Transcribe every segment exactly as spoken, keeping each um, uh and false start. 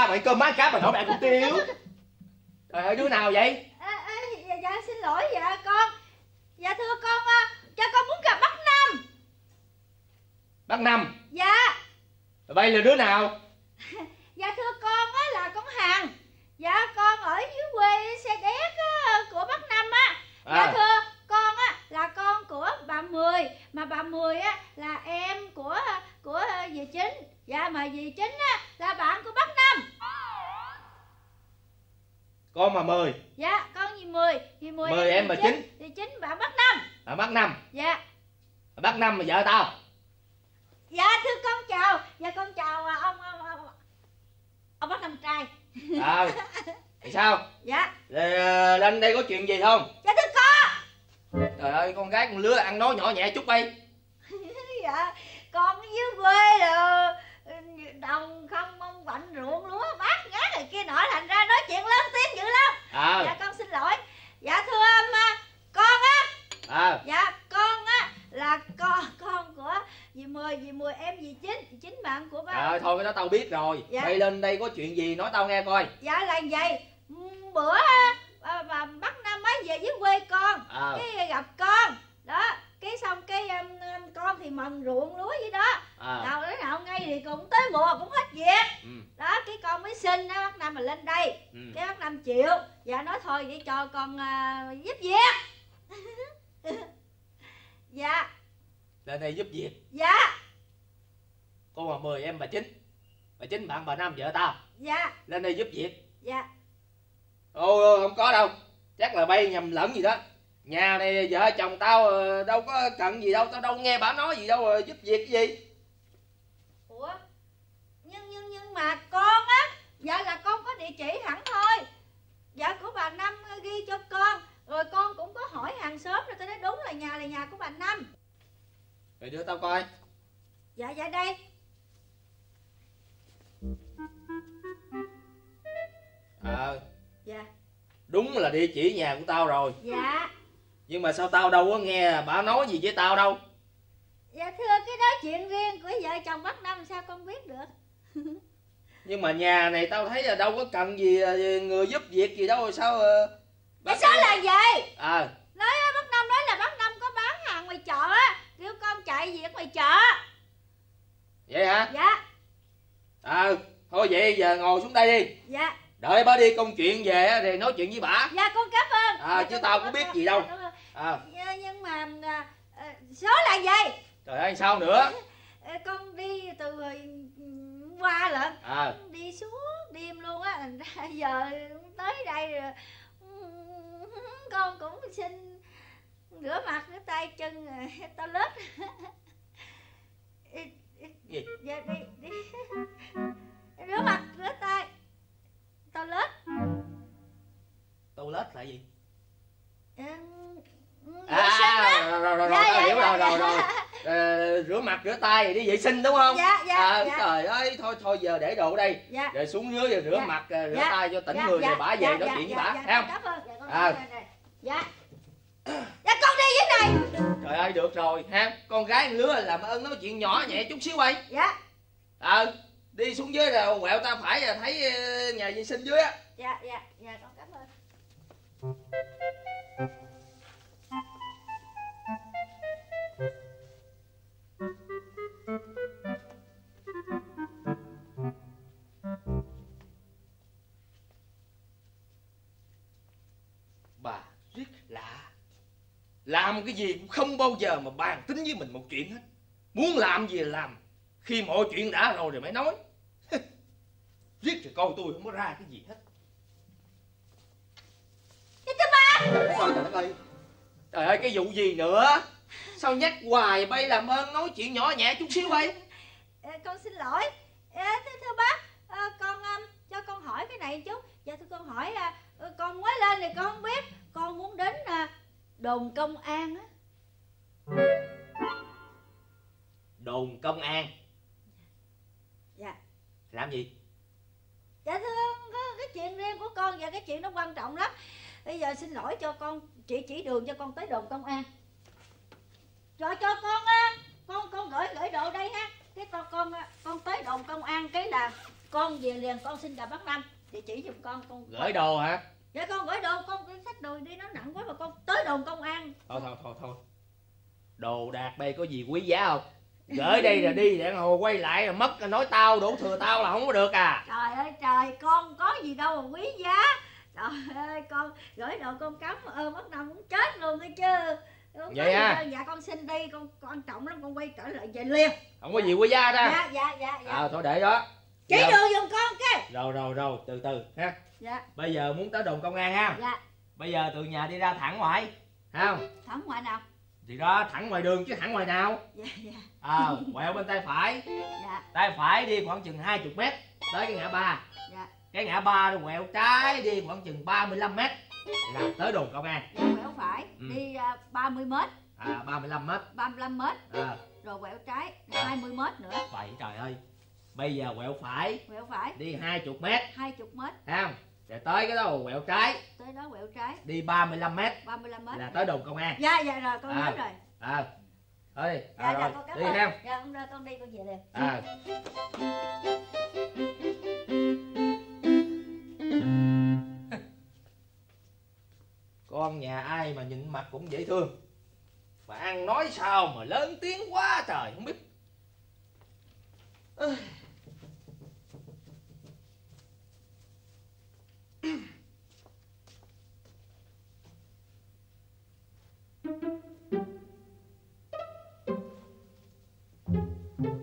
ba mày cơm má cá mà nấu mẹ cũng tiêu. Trời ơi, đứa nào vậy? À, à, dạ, dạ xin lỗi dạ con. Dạ thưa con, cha con muốn gặp bác Năm. Bác Năm? Dạ. Vậy là đứa nào? Dạ thưa con á, là con Hằng. Dạ con ở dưới quê Xe Đéc á, của bác Năm á. À. Dạ thưa con á, là con của bà Mười. Mà bà Mười á, là em của của dì Chính. Dạ mà dì Chính á, là bạn của bác Năm. Con mà Mười. Dạ con dì Mười. Dì Mười, Mười em mà Chính. Dì Chính bạn bác Năm. À bác Năm. Dạ. Bác Năm là vợ tao. Dạ thưa con chào. Dạ con chào ông ông, ông, ông bác Năm trai. À thì sao? Dạ rồi, lên đây có chuyện gì không? Dạ thưa con. Trời ơi, con gái con lứa ăn nói nhỏ nhẹ chút bay. Dạ con dưới quê là đồng không mong vạnh ruộng lúa bát ngát này kia nọ, thành ra nói chuyện lớn tiếng dữ lắm. À. Dạ con xin lỗi. Dạ thưa ông, con á. À. Dạ con á là con con của dì Mười, dì Mười em dì Chính, dì Chính bạn của ba. Trời ơi, thôi cái đó tao biết rồi. Dạ. Mày lên đây có chuyện gì nói tao nghe coi. Dạ là vậy, bữa à, mà bác Năm mới về dưới quê con. À. Cái gặp con đó, cái xong cái con thì mần ruộng lúa vậy đó. À. Nào đến nào ngay thì cũng tới mùa cũng hết việc. Ừ. Đó cái con mới xin đó bác Năm mà lên đây. Ừ. Cái bác Năm chịu. Dạ nói thôi để cho con à, giúp việc. Dạ lên đây giúp việc. Dạ con bà Mười em bà Chính, bà Chính bạn bà Năm vợ tao. Dạ lên đây giúp việc. Dạ ô không có đâu, chắc là bay nhầm lẫn gì đó. Nhà này vợ chồng tao đâu có cần gì đâu, tao đâu nghe bà nói gì đâu rồi giúp việc gì. Ủa nhưng nhưng nhưng mà con á, dạ là con có địa chỉ hẳn thôi, dạ của bà Năm ghi cho con. Rồi con cũng có hỏi hàng xóm rồi, tao nói đúng là nhà là nhà của bà Năm. Rồi đưa tao coi. Dạ dạ đây. Ờ à, dạ đúng là địa chỉ nhà của tao rồi. Dạ. Nhưng mà sao tao đâu có nghe bà nói gì với tao đâu. Dạ thưa cái đó chuyện riêng của vợ chồng bác Năm, sao con biết được. Nhưng mà nhà này tao thấy là đâu có cần gì người giúp việc gì đâu, sao bác cái số là gì? À. Nói bác Năm nói là bác Năm có bán hàng ngoài chợ á, kêu con chạy việc ngoài chợ. Vậy hả? Dạ. À thôi vậy giờ ngồi xuống đây đi. Dạ. Đợi bà đi công chuyện về thì nói chuyện với bà. Dạ con cảm ơn. À dạ, chứ tao có biết gì đâu. À. Dạ, nhưng mà à, số là gì? Trời ơi sao nữa? À, con đi từ hồi qua lận. À. Đi suốt đêm luôn á, giờ tới đây rồi. Con cũng xin rửa mặt rửa tay chân rồi toilet. Gì? Dạ đi đi rửa mặt rửa tay toilet. Toilet là gì? À, à rồi rồi rồi dạ, dạ, hiểu dạ, rồi rồi rồi à, rửa mặt rửa tay đi vệ sinh đúng không? Dạ dạ. À, dạ. Trời ơi thôi thôi giờ để đồ ở đây. Dạ. Rồi xuống dưới rồi rửa dạ. mặt rửa dạ. tay cho tỉnh dạ, người dạ, rồi bả về dạ, nói dạ, chuyện dạ, với bả dạ, dạ, không? Cảm ơn. Dạ, dạ dạ con đi với này. Trời ơi được rồi ha, con gái lứa làm ơn nói chuyện nhỏ nhẹ chút xíu ấy. Dạ. Ờ à, đi xuống dưới rồi quẹo ta phải là thấy nhà vệ sinh dưới á. Dạ dạ dạ con cảm ơn. Làm cái gì cũng không bao giờ mà bàn tính với mình một chuyện hết. Muốn làm gì là làm, khi mọi chuyện đã rồi rồi mới nói. Riết rồi coi tôi không có ra cái gì hết. Cái ba. Trời ơi, trời ơi cái vụ gì nữa? Sao nhắc hoài bay, làm ơn nói chuyện nhỏ nhẹ chút xíu bay. Con xin lỗi. Thưa, thưa bác, con cho con hỏi cái này chút. Dạ thưa con hỏi, con mới lên thì con không biết. Con muốn đến đồn công an á. Đồn công an. Dạ. Làm gì? Dạ thưa cái chuyện riêng của con và cái chuyện nó quan trọng lắm. Bây giờ xin lỗi cho con, chị chỉ đường cho con tới đồn công an. Rồi cho con á, con con gửi gửi đồ đây ha. Cái con con con tới đồn công an cái là Con về liền con xin gặp bác Năm thì chỉ giùm con. Con gửi đồ hả? Dạ con gửi đồ, con xách đồ đi nó nặng quá mà con tới đồn công an. Thôi thôi thôi thôi. Đồ đạc đây có gì quý giá không? Gửi đây là đi để hồi quay lại là mất, nói tao đổ thừa tao là không có được à. Trời ơi trời, con có gì đâu mà quý giá. Trời ơi con gửi đồ con cám ơn bác Năm cũng chết luôn cái chứ. Đúng vậy ha. Dạ con xin đi, con quan trọng lắm con quay trở lại về liền. Không có gì quý giá ra. Dạ dạ dạ dạ. À thôi để đó. Chỉ đường giùm con kia. Rồi rồi rồi, từ từ ha. Dạ. Bây giờ muốn tới đồn công an ha. Dạ. Bây giờ từ nhà đi ra thẳng ngoài. Không? Thẳng ngoài nào? Thì đó, thẳng ngoài đường chứ thẳng ngoài nào. Dạ dạ. Ờ, à, quẹo bên tay phải. Dạ. Tay phải đi khoảng chừng hai mươi mét tới cái ngã ba. Dạ. Cái ngã ba rồi quẹo trái đi khoảng chừng ba mươi lăm mét là tới đồn công an. Dạ, quẹo phải ừ. đi uh, ba mươi mét. À ba mươi lăm mét. ba mươi lăm mét. À. Rồi quẹo trái à. hai mươi mét nữa. Vậy trời ơi. Bây giờ quẹo phải. Quẹo phải. Đi hai mươi mét. hai mươi mét. Không? Rồi tới cái đó quẹo trái. Tới đó quẹo trái. Đi ba mươi lăm mét. ba mươi lăm mét. Là tới đồn công an. Dạ dạ rồi con nhớ rồi. À. Thôi đi. Dạ dạ con cảm ơn. Đi không? Dạ con ra con đi con về liền. À. Con nhà ai mà nhìn mặt cũng dễ thương, mà ăn nói sao mà lớn tiếng quá trời không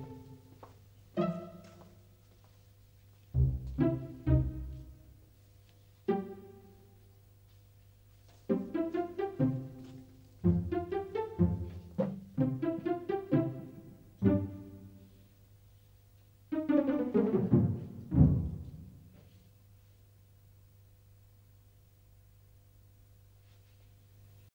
biết.